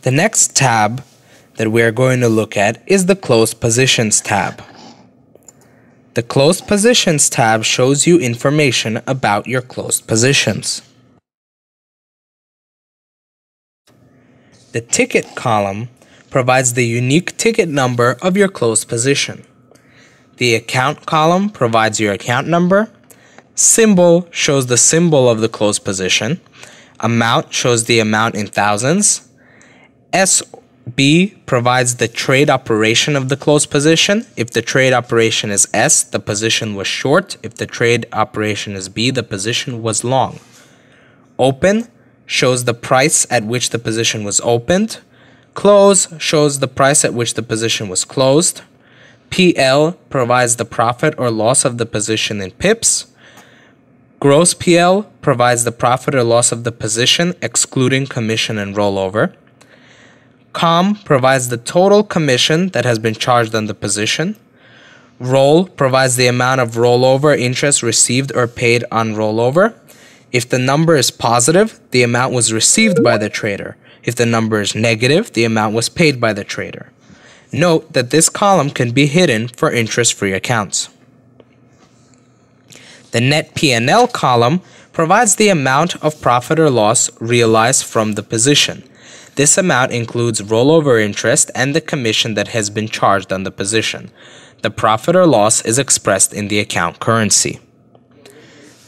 The next tab that we are going to look at is the Close Positions tab. The Close Positions tab shows you information about your closed positions. The Ticket column provides the unique ticket number of your closed position. The Account column provides your account number. Symbol shows the symbol of the closed position. Amount shows the amount in thousands. SB provides the trade operation of the closed position. If the trade operation is S, the position was short. If the trade operation is B, the position was long. Open shows the price at which the position was opened. Close shows the price at which the position was closed. PL provides the profit or loss of the position in pips. Gross PL provides the profit or loss of the position excluding commission and rollover. Com provides the total commission that has been charged on the position. Roll provides the amount of rollover interest received or paid on rollover. If the number is positive, the amount was received by the trader. If the number is negative, the amount was paid by the trader. Note that this column can be hidden for interest-free accounts. The Net P&L column provides the amount of profit or loss realized from the position. This amount includes rollover interest and the commission that has been charged on the position. The profit or loss is expressed in the account currency.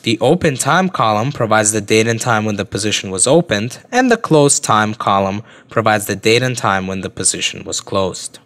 The Open Time column provides the date and time when the position was opened, and the Close Time column provides the date and time when the position was closed.